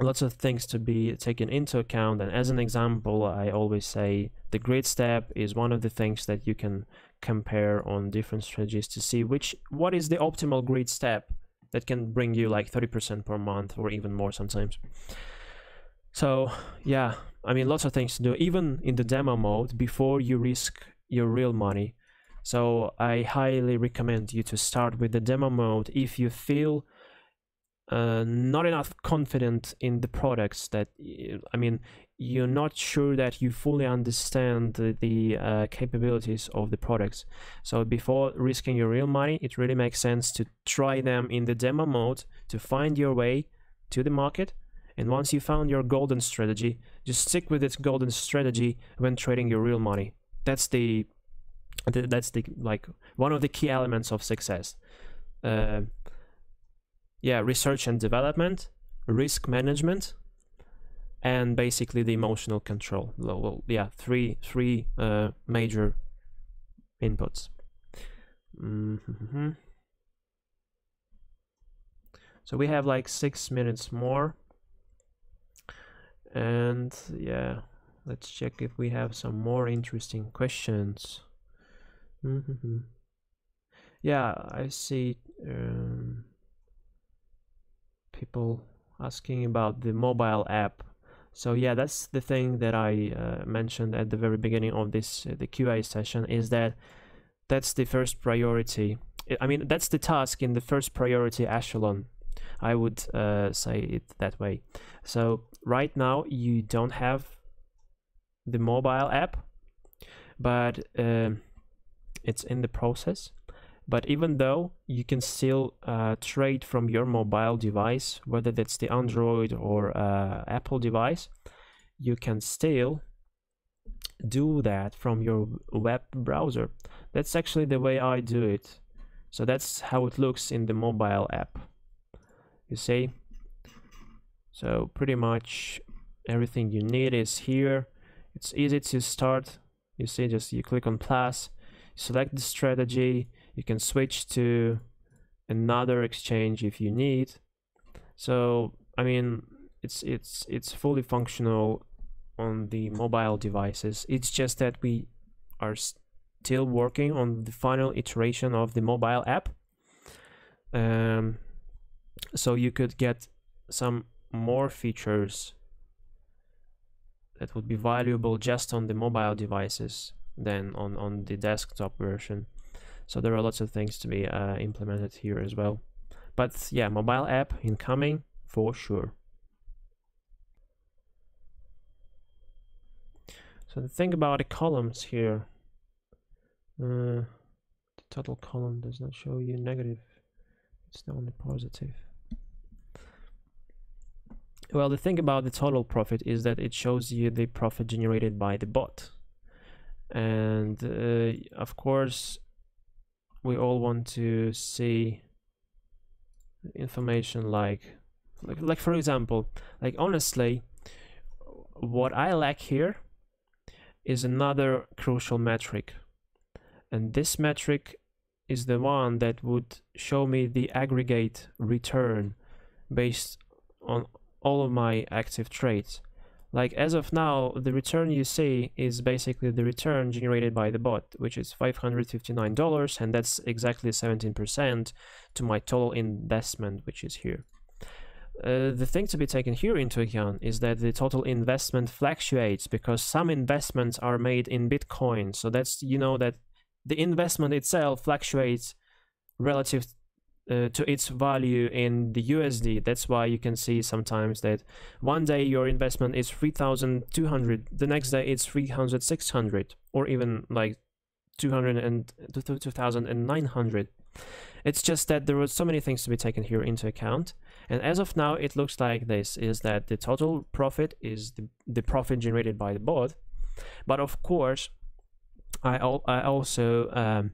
lots of things to be taken into account. And as an example, I always say the grid step is one of the things that you can compare on different strategies to see which what is the optimal grid step that can bring you like thirty percent per month or even more sometimes. So yeah, I mean, lots of things to do even in the demo mode before you risk your real money. So I highly recommend you to start with the demo mode if you feel uh, not enough confident in the products, that I mean you're not sure that you fully understand the, the uh, capabilities of the products. So before risking your real money, it really makes sense to try them in the demo mode to find your way to the market. And once you found your golden strategy, just stick with this golden strategy when trading your real money. That's the that's the like one of the key elements of success. Uh, yeah, research and development, risk management, and basically the emotional control. Well, yeah, three three uh, major inputs. Mm-hmm. So we have like six minutes more, and yeah. Let's check if we have some more interesting questions. Mm-hmm. Yeah, I see um, people asking about the mobile app. So yeah, that's the thing that I uh, mentioned at the very beginning of this uh, the Q A session, is that that's the first priority. I mean, that's the task in the first priority echelon. I would uh, say it that way. So right now you don't have the mobile app, but uh, it's in the process. But even though you can still uh, trade from your mobile device, whether that's the Android or uh, Apple device, you can still do that from your web browser. That's actually the way I do it. So that's how it looks in the mobile app, you see. So pretty much everything you need is here. It's easy to start. You see, just you click on plus, select the strategy. You can switch to another exchange if you need. So I mean, it's it's it's fully functional on the mobile devices. It's just that we are still working on the final iteration of the mobile app, um, so you could get some more features that would be valuable just on the mobile devices than on on the desktop version. So there are lots of things to be uh, implemented here as well. But yeah, mobile app incoming for sure. So the thing about the columns here, uh, the total column does not show you negative, it's only positive. Well, the thing about the total profit is that it shows you the profit generated by the bot. And uh, of course, we all want to see information like, like, like for example, like honestly, what I lack here is another crucial metric. And this metric is the one that would show me the aggregate return based on all of my active trades. Like as of now, the return you see is basically the return generated by the bot, which is five hundred fifty-nine dollars, and that's exactly seventeen percent to my total investment, which is here. Uh, the thing to be taken here into account is that the total investment fluctuates because some investments are made in Bitcoin, so that's, you know, that the investment itself fluctuates relative to Uh, to its value in the U S D. That's why you can see sometimes that one day your investment is three thousand two hundred, the next day it's three thousand six hundred, or even like two thousand nine hundred. It's just that there were so many things to be taken here into account, and as of now it looks like this is that the total profit is the, the profit generated by the bot. But of course I, al I also um,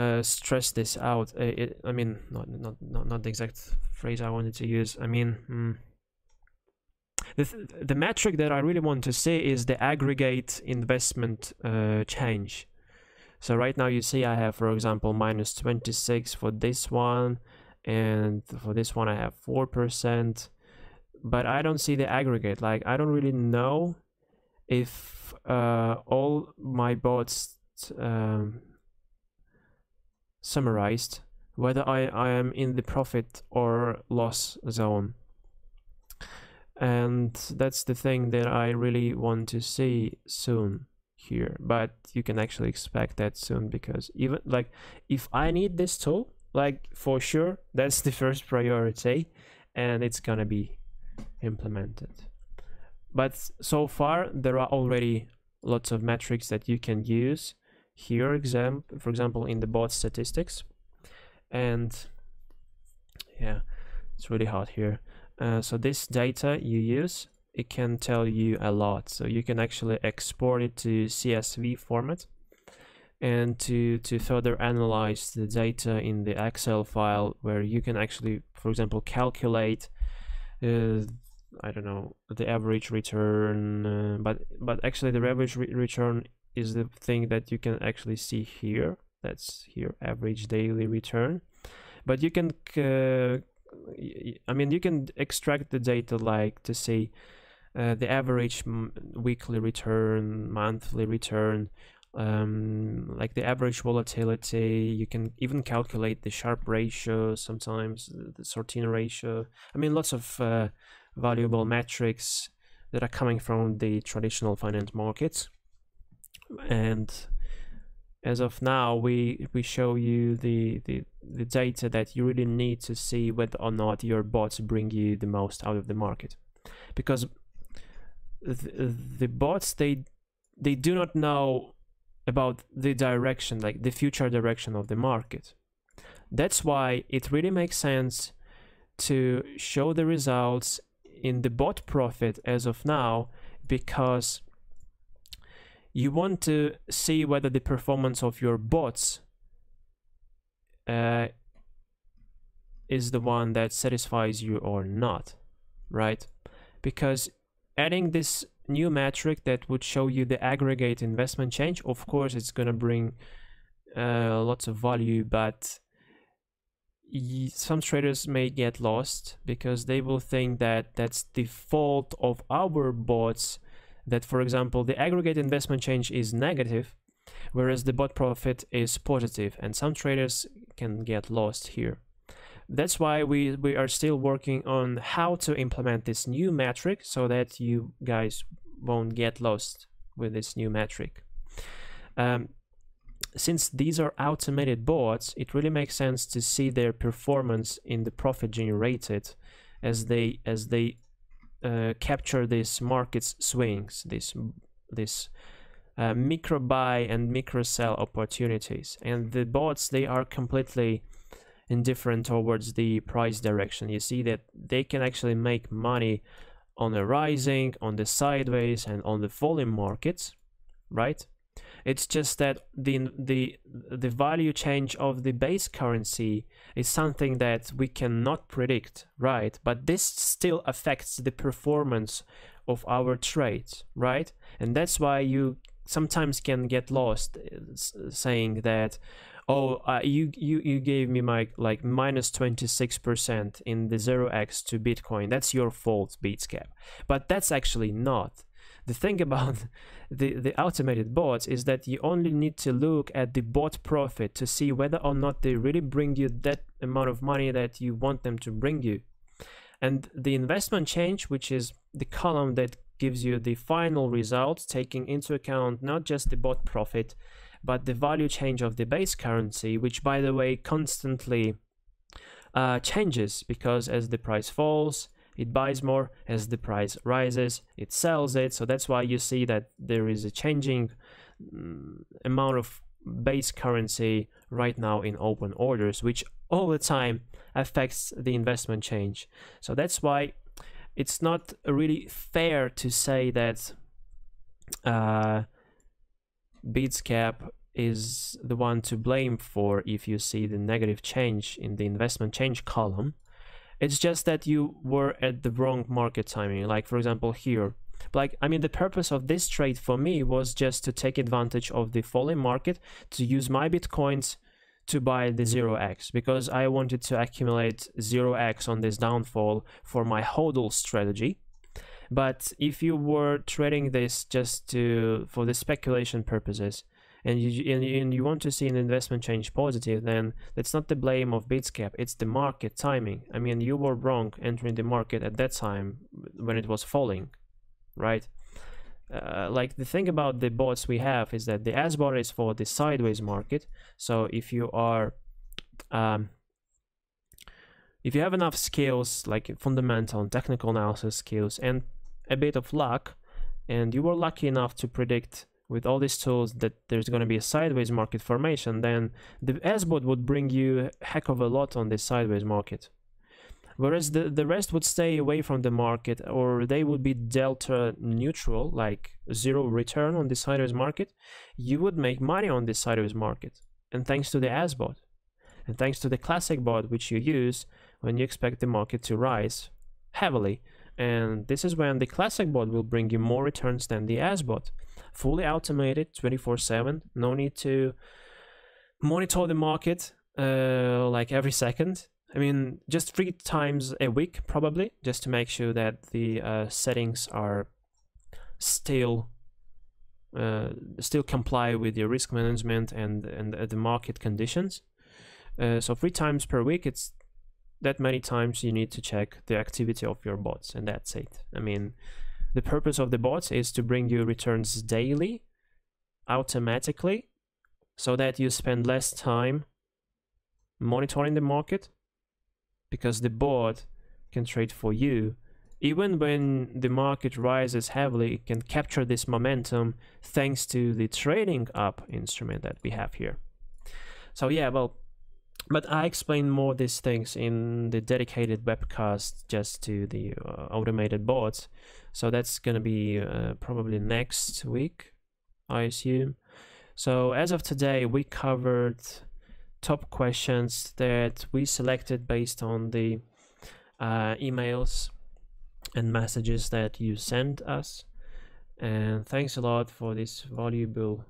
Uh, stress this out. Uh, it, I mean, not, not not not the exact phrase I wanted to use. I mean, mm, the th the metric that I really want to see is the aggregate investment uh, change. So right now you see I have, for example, minus twenty-six for this one, and for this one I have four percent. But I don't see the aggregate. Like I don't really know if uh, all my bots. Um, summarized whether I, I am in the profit or loss zone, and that's the thing that I really want to see soon here. But you can actually expect that soon, because even like if I need this tool, like for sure that's the first priority and it's gonna be implemented. But so far there are already lots of metrics that you can use here, exam for example in the bot statistics, and yeah, it's really hard here. Uh, so this data you use, it can tell you a lot. So you can actually export it to C S V format and to to further analyze the data in the Excel file, where you can actually, for example, calculate uh, I don't know, the average return, uh, but but actually the average re return is the thing that you can actually see here. That's here, average daily return. But you can uh, I mean you can extract the data, like to see uh, the average m weekly return, monthly return, um, like the average volatility. You can even calculate the Sharpe ratio, sometimes the Sortino ratio. I mean, lots of uh, valuable metrics that are coming from the traditional finance markets. And as of now we we show you the, the the data that you really need to see whether or not your bots bring you the most out of the market, because the, the bots they they do not know about the direction, like the future direction of the market. That's why it really makes sense to show the results in the bot profit as of now, because you want to see whether the performance of your bots uh, is the one that satisfies you or not, right? because adding this new metric that would show you the aggregate investment change, of course it's gonna bring uh, lots of value, but some traders may get lost because they will think that that's the fault of our bots, that for example the aggregate investment change is negative whereas the bot profit is positive, and some traders can get lost here. That's why we we are still working on how to implement this new metric so that you guys won't get lost with this new metric. Um, since these are automated bots, it really makes sense to see their performance in the profit generated as they as they uh, capture these market swings, this this uh, micro buy and micro sell opportunities. And the bots, they are completely indifferent towards the price direction. You see that they can actually make money on the rising, on the sideways, and on the falling markets, right? It's just that the the the value change of the base currency is something that we cannot predict, right? But this still affects the performance of our trades, right? And that's why you sometimes can get lost saying that, oh, uh, you, you you gave me my like minus twenty-six percent in the zero x to Bitcoin, that's your fault, Bitsgap. But that's actually not. The thing about the, the automated bots is that you only need to look at the bot profit to see whether or not they really bring you that amount of money that you want them to bring you. And the investment change, which is the column that gives you the final result, taking into account not just the bot profit, but the value change of the base currency, which by the way constantly uh, changes, because as the price falls it buys more, as the price rises it sells it. So that's why you see that there is a changing um, amount of base currency right now in open orders, which all the time affects the investment change. So that's why it's not really fair to say that uh, Bitsgap is the one to blame for if you see the negative change in the investment change column. It's just that you were at the wrong market timing, like for example here. Like, I mean, the purpose of this trade for me was just to take advantage of the falling market to use my Bitcoins to buy the zero x, because I wanted to accumulate zero x on this downfall for my hodl strategy. But if you were trading this just to for the speculation purposes, and you and, and you want to see an investment change positive, then that's not the blame of Bitsgap, it's the market timing. I mean, you were wrong entering the market at that time when it was falling, right? Uh, like, the thing about the bots we have is that the S-Bot is for the sideways market. So if you are um, if you have enough skills, like fundamental and technical analysis skills and a bit of luck, and you were lucky enough to predict with all these tools that there's going to be a sideways market formation, then the S-Bot would bring you a heck of a lot on this sideways market, whereas the the rest would stay away from the market, or they would be delta neutral, like zero return on the sideways market. You would make money on this sideways market, and thanks to the S-Bot, and thanks to the ClassicBot, which you use when you expect the market to rise heavily. And this is when the ClassicBot will bring you more returns than the S-Bot. Fully automated, twenty-four seven, no need to monitor the market uh, like every second. I mean, just three times a week probably, just to make sure that the uh, settings are still uh, still comply with your risk management and and uh, the market conditions. Uh, so three times per week, it's that many times you need to check the activity of your bots, and that's it. I mean, the purpose of the bots is to bring you returns daily, automatically, so that you spend less time monitoring the market, because the bot can trade for you. Even when the market rises heavily, it can capture this momentum thanks to the trading up instrument that we have here. So yeah, well, but I explain more these things in the dedicated webcast just to the uh, automated bots. So that's going to be uh, probably next week, I assume. So as of today, we covered top questions that we selected based on the uh, emails and messages that you send us. And thanks a lot for these valuable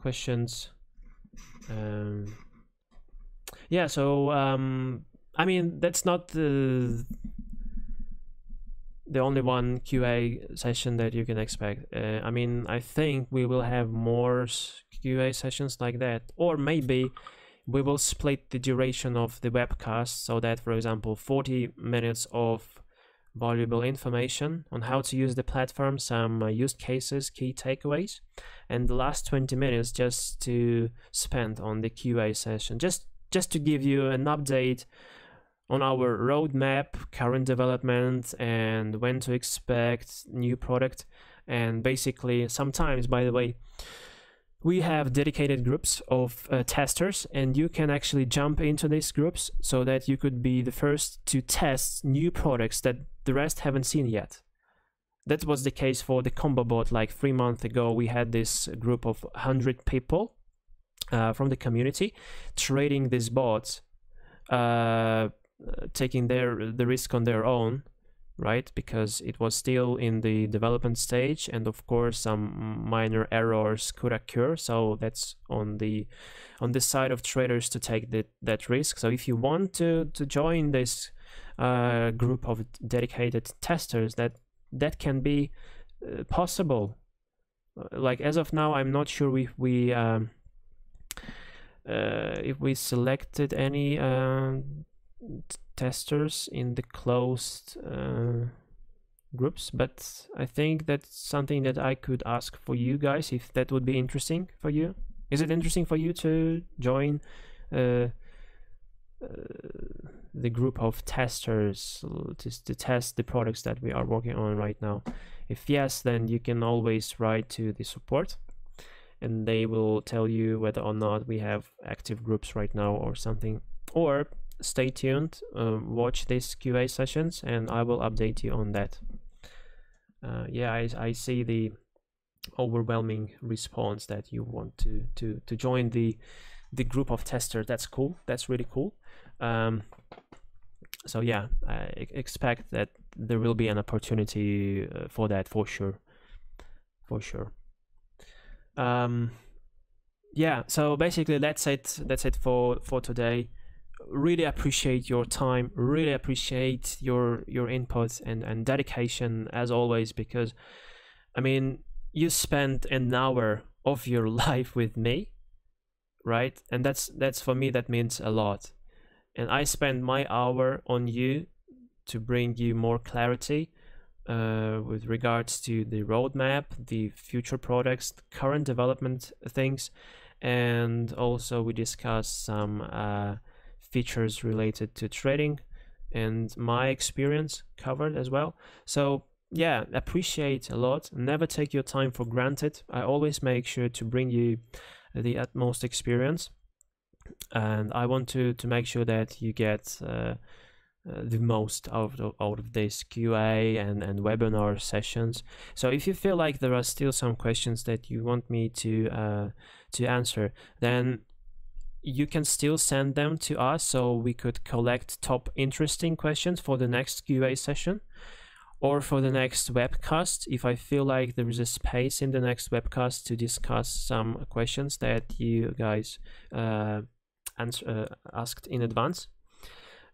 questions. Um, yeah, so um, I mean, that's not the the only one Q A session that you can expect. Uh, I mean, I think we will have more Q A sessions like that, or maybe we will split the duration of the webcast so that, for example, forty minutes of valuable information on how to use the platform, some uh, use cases, key takeaways, and the last twenty minutes just to spend on the Q A session, just just to give you an update on our roadmap, current development, and when to expect new product. And basically, sometimes, by the way, we have dedicated groups of uh, testers, and you can actually jump into these groups so that you could be the first to test new products that the rest haven't seen yet. That was the case for the ComboBot. Like three months ago, we had this group of one hundred people uh, from the community trading these bots, uh, taking their the risk on their own, right? Because it was still in the development stage, and of course some minor errors could occur, so that's on the on the side of traders to take that that risk. So if you want to to join this uh, group of dedicated testers, that that can be uh, possible. Like as of now, I'm not sure if we um, uh, if we selected any uh, testers in the closed uh, groups, but I think that's something that I could ask for you guys, if that would be interesting for you. Is it interesting for you to join uh, uh, the group of testers to, to test the products that we are working on right now? If yes, then you can always write to the support, and they will tell you whether or not we have active groups right now or something. Or stay tuned, uh, watch these Q A sessions, and I will update you on that. Uh, yeah, I, I see the overwhelming response that you want to to to join the the group of testers. That's cool. That's really cool. Um, so yeah, I expect that there will be an opportunity uh, for that, for sure, for sure. Um, yeah. So basically, that's it. That's it for for today. Really appreciate your time, really appreciate your your input and and dedication as always, because I mean, you spent an hour of your life with me, right? And that's that's for me, that means a lot. And I spend my hour on you to bring you more clarity uh, with regards to the roadmap, the future products, the current development things, and also we discussed some uh, features related to trading and my experience covered as well. So yeah, appreciate a lot. Never take your time for granted. I always make sure to bring you the utmost experience, and I want to to make sure that you get uh, uh, the most out of, out of this Q A and, and webinar sessions. So if you feel like there are still some questions that you want me to uh, to answer, then you can still send them to us, so we could collect top interesting questions for the next Q A session or for the next webcast. If I feel like there is a space in the next webcast to discuss some questions that you guys uh, answer, uh, asked in advance.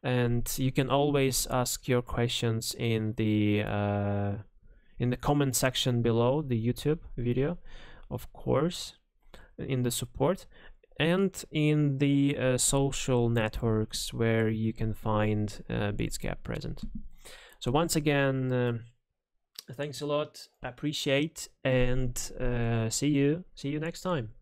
And you can always ask your questions in the uh, in the comment section below the YouTube video, of course, in the support, and in the uh, social networks where you can find uh, Bitsgap present. So once again, uh, thanks a lot, appreciate, and uh, see you see you next time.